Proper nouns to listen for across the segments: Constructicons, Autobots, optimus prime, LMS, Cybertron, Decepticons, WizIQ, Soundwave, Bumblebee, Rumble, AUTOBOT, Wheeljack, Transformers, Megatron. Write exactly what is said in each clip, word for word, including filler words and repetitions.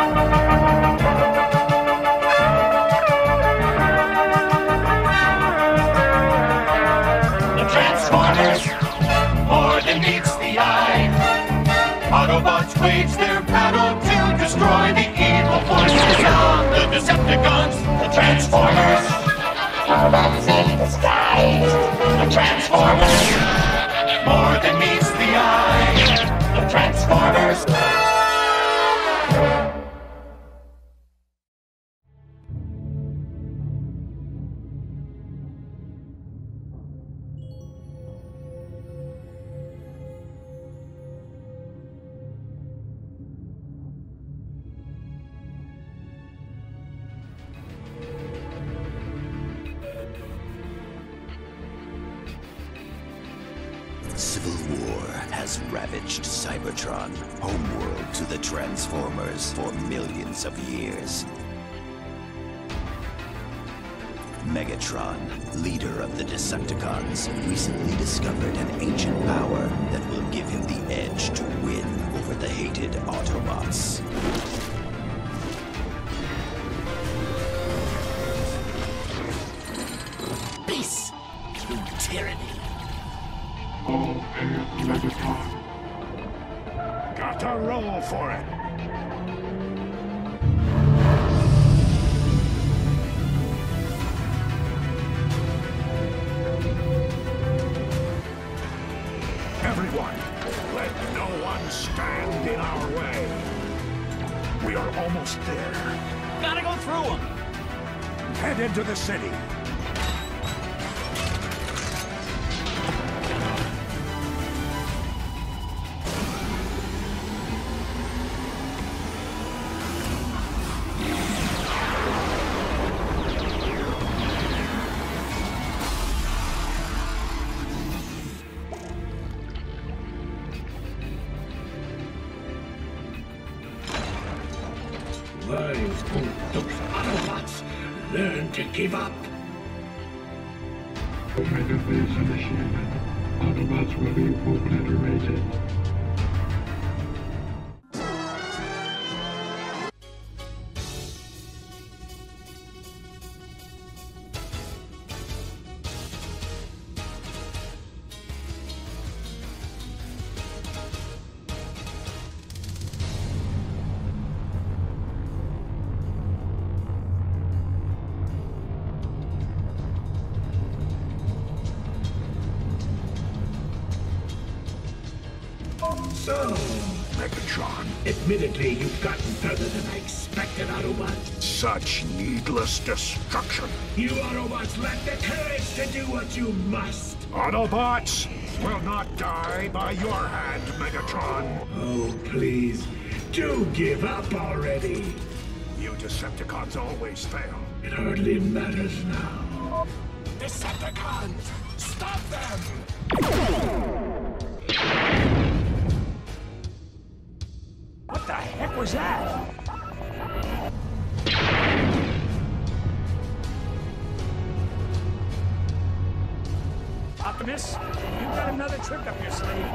The Transformers, more than meets the eye. Autobots wage their battle to destroy the evil forces of the Decepticons. The Transformers, Autobots in disguise. The Transformers, more than meets the eye. The Transformers. Civil war has ravaged Cybertron, homeworld to the Transformers, for millions of years. Megatron, leader of the Decepticons, recently discovered an ancient power that will give him the edge to win over the hated Autobots. Peace through tyranny. All hail Megatron. Gotta roll for it! Everyone, let no one stand in our way. We are almost there. Gotta go through them. Head into the city. Wise old those Autobots, learn to give up. Omega phase initiated. Autobots will be obliterated. So, Megatron, admittedly you've gotten further than I expected, Autobots. Such needless destruction. You Autobots lack the courage to do what you must. Autobots will not die by your hand, Megatron. Oh, please, do give up already. You Decepticons always fail. It hardly matters now. Decepticons, stop them! What the heck was that? Optimus, you've got another trick up your sleeve.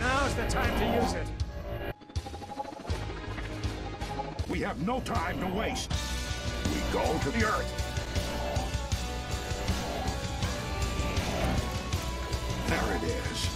Now's the time to use it. We have no time to waste. We go to the Earth. There it is.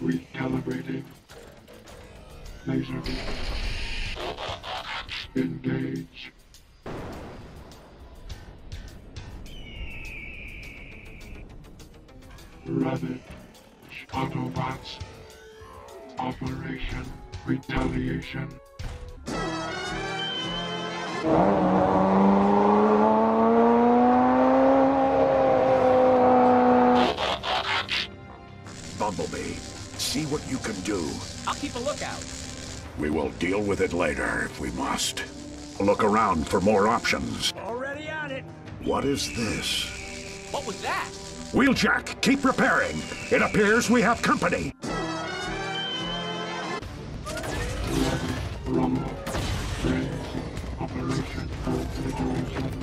Recalibrating. Laser beam. Engage. Ravage. Autobots. Operation Retaliation. Bumblebee, see what you can do. I'll keep a lookout. We will deal with it later if we must. Look around for more options. Already at it. What is this? What was that? Wheeljack, keep repairing. It appears we have company. Rumble. Operation Confederation.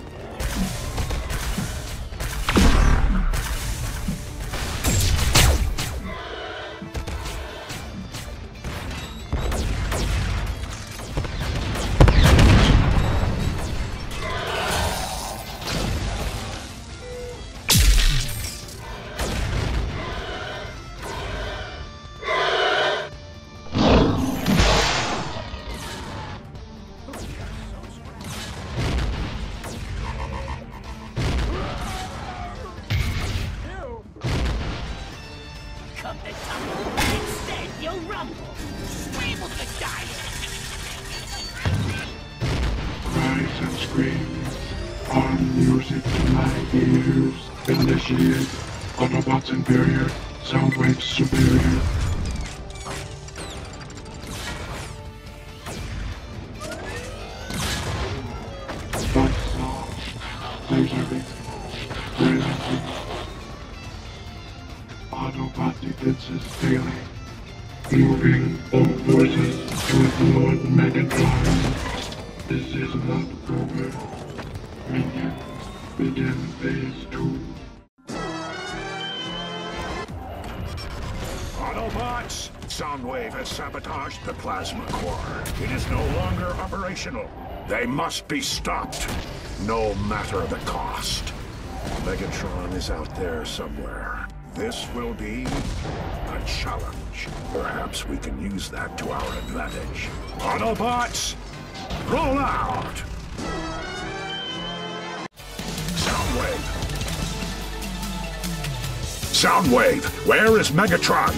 Instead, you'll rumble, scream with the giant. Rise and scream. On music to my ears. Initiate. Autobots inferior. Soundwave superior. Buzzsaw. Laser beam. Razor beam. Autobot defenses failing. Moving all forces to Lord Megatron. This is not over. Minion, begin phase two. Autobots! Soundwave has sabotaged the plasma core. It is no longer operational. They must be stopped, no matter the cost. Megatron is out there somewhere. This will be a challenge. Perhaps we can use that to our advantage. Autobots, roll out! Soundwave! Soundwave, where is Megatron?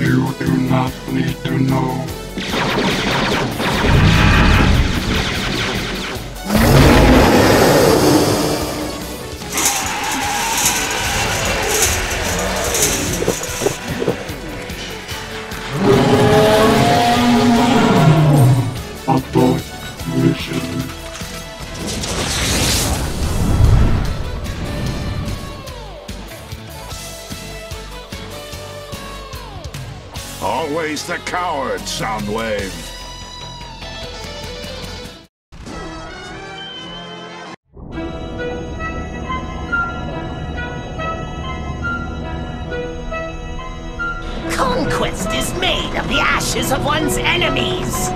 You do not need to know. Always the coward, Soundwave. Conquest is made of the ashes of one's enemies.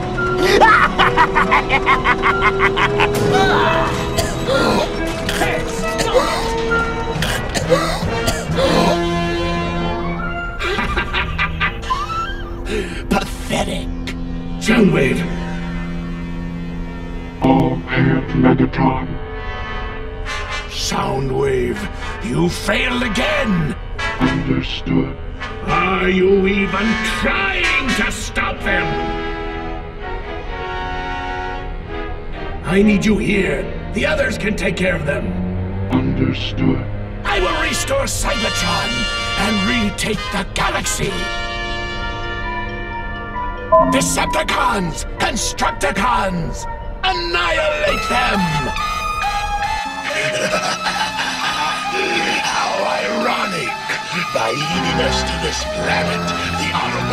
Pathetic. Soundwave. Oh, man, Megatron. Soundwave, you failed again. Understood. Are you even trying to stop them? I need you here. The others can take care of them. Understood. I will restore Cybertron and retake the galaxy. Decepticons! Constructicons! Annihilate them! How ironic! By leading us to this planet, the Autobots